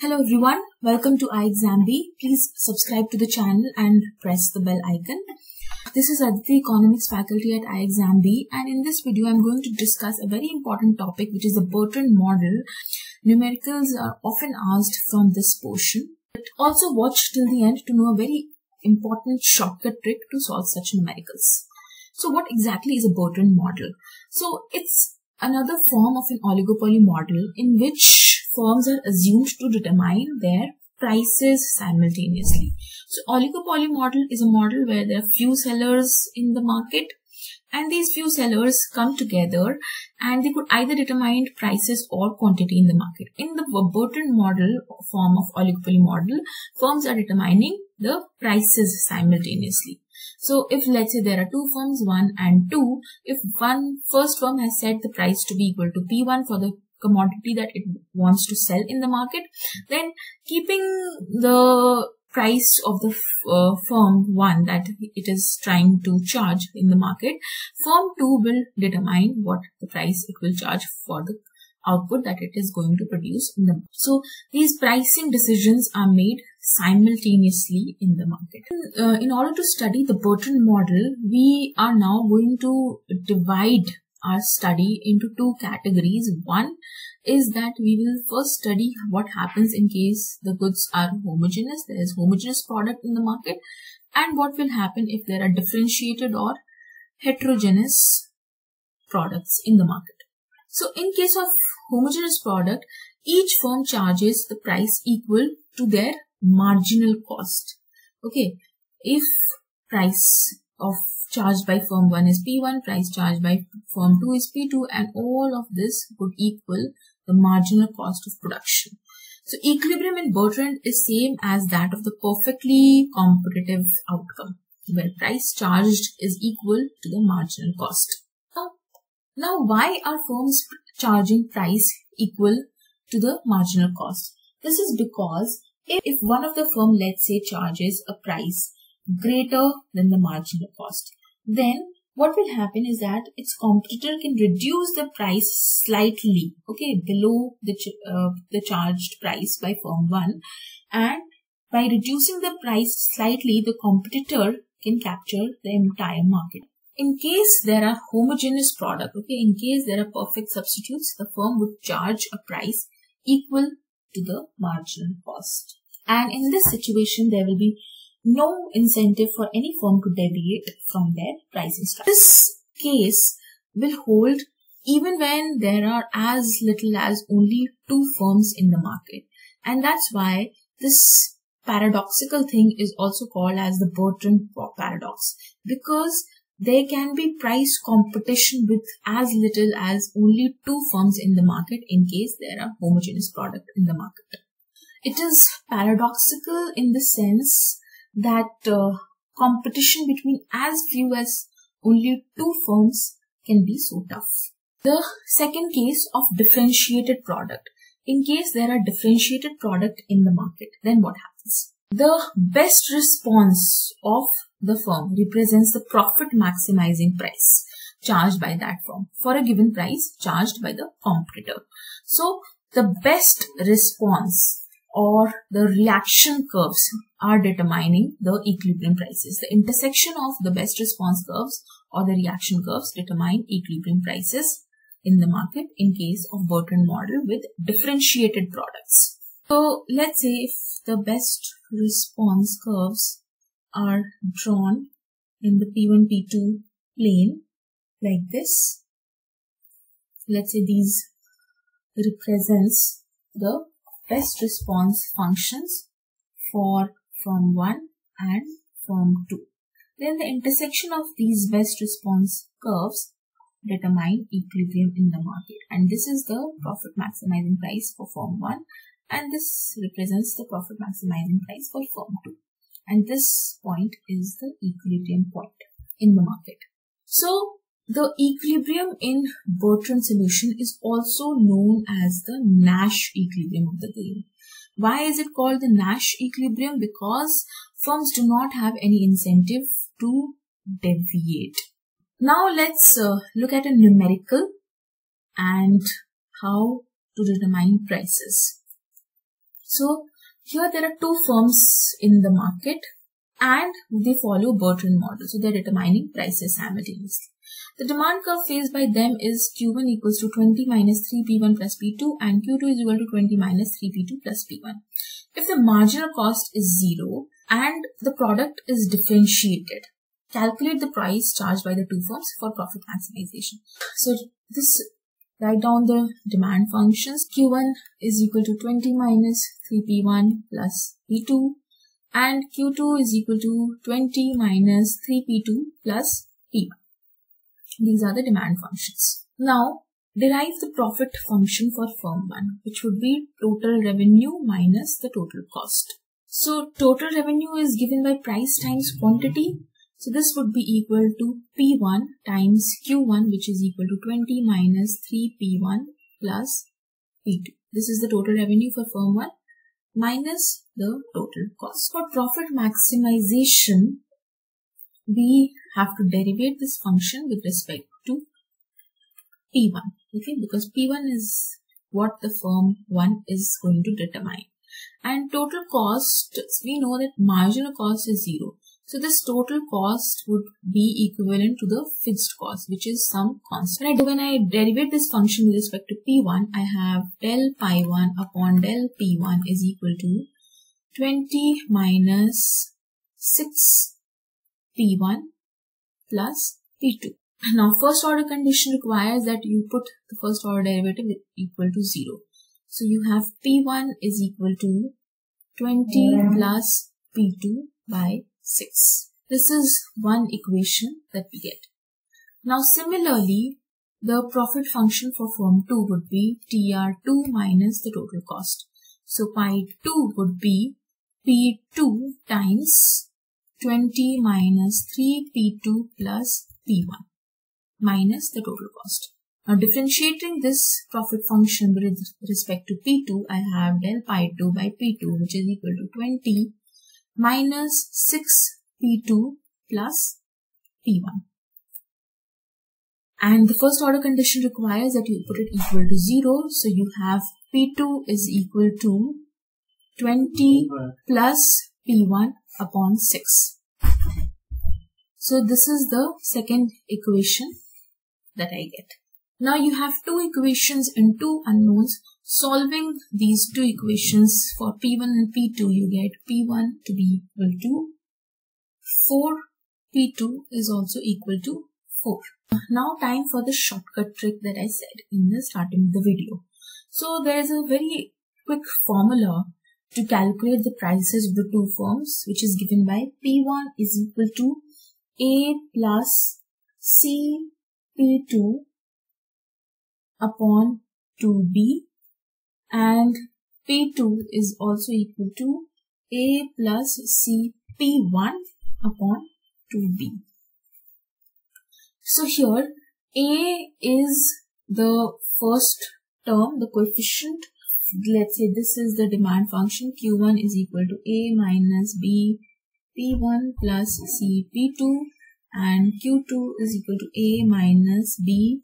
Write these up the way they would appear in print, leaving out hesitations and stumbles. Hello everyone, welcome to ixamBee. Please subscribe to the channel and press the bell icon. This is Aditi, economics faculty at ixamBee, and in this video I'm going to discuss a very important topic, which is the Bertrand model. Numericals are often asked from this portion, but also watch till the end to know a very important shortcut trick to solve such numericals. So what exactly is a Bertrand model? So it's another form of an oligopoly model in which firms are assumed to determine their prices simultaneously. So oligopoly model is a model where there are few sellers in the market, and these few sellers come together and they could either determine prices or quantity in the market. In the Bertrand model, form of oligopoly model, firms are determining the prices simultaneously. So if let's say there are two firms, 1 and 2, if first firm has set the price to be equal to P1 for the commodity that it wants to sell in the market, then keeping the price of the firm 1 that it is trying to charge in the market, firm 2 will determine what the price it will charge for the output that it is going to produce in the market. So these pricing decisions are made simultaneously in the market. In order to study the Bertrand model, we are now going to divide our study into two categories. One is that we will first study what happens in case the goods are homogeneous, there is homogeneous product in the market, and what will happen if there are differentiated or heterogeneous products in the market. So in case of homogeneous product, each firm charges the price equal to their marginal cost. Okay, if price of charged by firm 1 is P1, price charged by firm 2 is P2, and all of this would equal the marginal cost of production. So equilibrium in Bertrand is same as that of the perfectly competitive outcome, where price charged is equal to the marginal cost. Now, why are firms charging price equal to the marginal cost? This is because if one of the firm, let's say, charges a price greater than the marginal cost, then what will happen is that its competitor can reduce the price slightly, okay, below the charged price by firm 1, and by reducing the price slightly, the competitor can capture the entire market. In case there are homogeneous product, okay, in case there are perfect substitutes, the firm would charge a price equal to the marginal cost. And in this situation, there will be no incentive for any firm to deviate from their pricing strategy. This case will hold even when there are as little as only two firms in the market. And that's why this paradoxical thing is also called as the Bertrand paradox, because there can be price competition with as little as only two firms in the market in case there are homogeneous product in the market. It is paradoxical in the sense that competition between as few as only two firms can be so tough. The second case of differentiated product. In case there are differentiated product in the market, then what happens? The best response of the firm represents the profit maximizing price charged by that firm for a given price charged by the competitor. So the best response or the reaction curves are determining the equilibrium prices. The intersection of the best response curves or the reaction curves determine equilibrium prices in the market in case of Bertrand model with differentiated products. So let's say if the best response curves are drawn in the P1, P2 plane like this. Let's say these represents the best response functions for firm 1 and firm 2. Then the intersection of these best response curves determine equilibrium in the market, and this is the profit maximizing price for firm 1, and this represents the profit maximizing price for firm 2. And this point is the equilibrium point in the market. So the equilibrium in Bertrand solution is also known as the Nash equilibrium of the game. Why is it called the Nash equilibrium? Because firms do not have any incentive to deviate. Now let's look at a numerical and how to determine prices. So here there are two firms in the market and they follow Bertrand model. So they are determining prices simultaneously. The demand curve faced by them is Q1 equals to 20 minus 3P1 plus P2 and Q2 is equal to 20 minus 3P2 plus P1. If the marginal cost is zero and the product is differentiated, calculate the price charged by the two firms for profit maximization. So this, write down the demand functions. Q1 is equal to 20 minus 3P1 plus P2 and Q2 is equal to 20 minus 3P2 plus P1. These are the demand functions. Now, derive the profit function for firm 1, which would be total revenue minus the total cost. So, total revenue is given by price times quantity. So, this would be equal to P1 times Q1, which is equal to 20 minus 3P1 plus P2. This is the total revenue for firm 1 minus the total cost. For profit maximization, we have to derive this function with respect to P1, okay, because P1 is what the firm 1 is going to determine. And total cost, we know that marginal cost is zero. So this total cost would be equivalent to the fixed cost, which is some constant. When I derive this function with respect to P1, I have del pi1 upon del P1 is equal to 20 minus 6 P1 plus P2. Now, first order condition requires that you put the first order derivative equal to 0. So, you have P1 is equal to 20 plus P2 by 6. This is one equation that we get. Now, similarly, the profit function for firm 2 would be TR2 minus the total cost. So, pi 2 would be P2 times 20 minus 3P2 plus P1 minus the total cost. Now, differentiating this profit function with respect to P2, I have del pi2 by P2, which is equal to 20 minus 6P2 plus P1. And the first order condition requires that you put it equal to 0. So, you have P2 is equal to 20 plus P1 upon 6. So this is the second equation that I get. Now you have two equations and two unknowns. Solving these two equations for P1 and P2, you get P1 to be equal to 4. P2 is also equal to 4. Now time for the shortcut trick that I said in the starting of the video. So there is a very quick formula to calculate the prices of the two firms, which is given by P1 is equal to A plus C P2 upon 2B and P2 is also equal to A plus C P1 upon 2B. So here A is the first term, the coefficient. Let's say this is the demand function. Q1 is equal to A minus B P1 plus C P2 and Q2 is equal to A minus B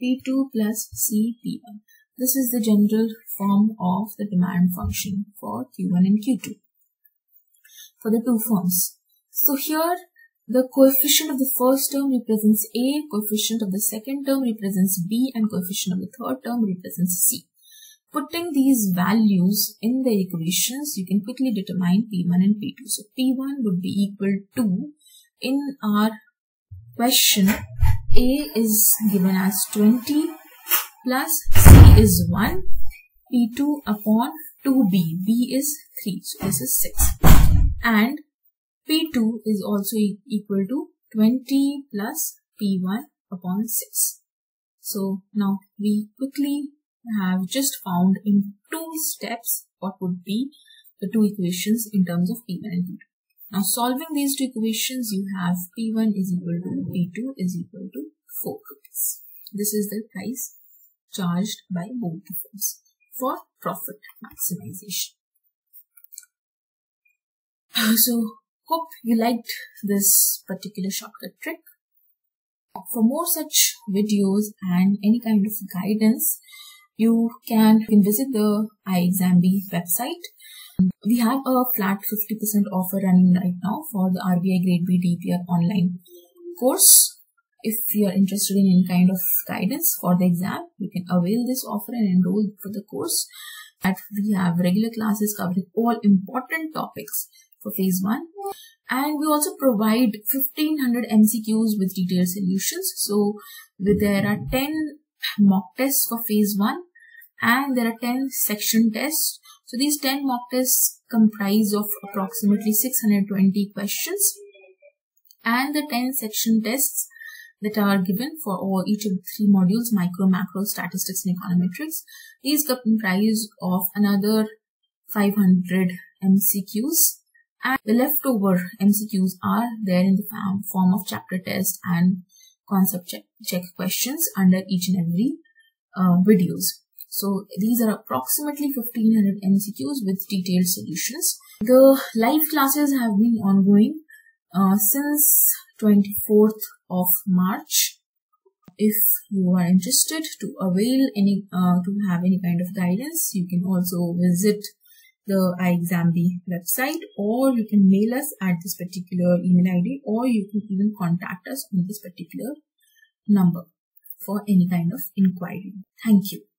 P2 plus C P1. This is the general form of the demand function for Q1 and Q2 for the two firms. So here the coefficient of the first term represents A, coefficient of the second term represents B and coefficient of the third term represents C. Putting these values in the equations, you can quickly determine P1 and P2. So, P1 would be equal to, in our question, A is given as 20 plus C is 1, P2 upon 2B, B is 3, so this is 6. And P2 is also equal to 20 plus P1 upon 6. So, now we quickly have just found in two steps what would be the two equations in terms of P1 and P2. Now solving these two equations, you have P1 is equal to P2 is equal to 4 rupees. This is the price charged by both the firms for profit maximization. So hope you liked this particular shortcut trick. For more such videos and any kind of guidance, you can visit the ixamBee website We have a flat 50% offer running right now for the RBI grade B DEPR online course. If you are interested in any kind of guidance for the exam, you can avail this offer and enroll for the course. And we have regular classes covering all important topics for phase 1. And we also provide 1500 MCQs with detailed solutions. So there are 10 mock tests for phase 1 and there are 10 section tests. So these 10 mock tests comprise of approximately 620 questions and the 10 section tests that are given for each of the 3 modules, micro, macro, statistics and econometrics. These comprise of another 500 MCQs. And the leftover MCQs are there in the form of chapter test and concept check questions under each and every videos. So these are approximately 1500 MCQs with detailed solutions. The live classes have been ongoing since 24th of March. If you are interested to avail any, to have any kind of guidance, you can also visit the ixamBee website, or you can mail us at this particular email ID, or you can even contact us on this particular number for any kind of inquiry. Thank you.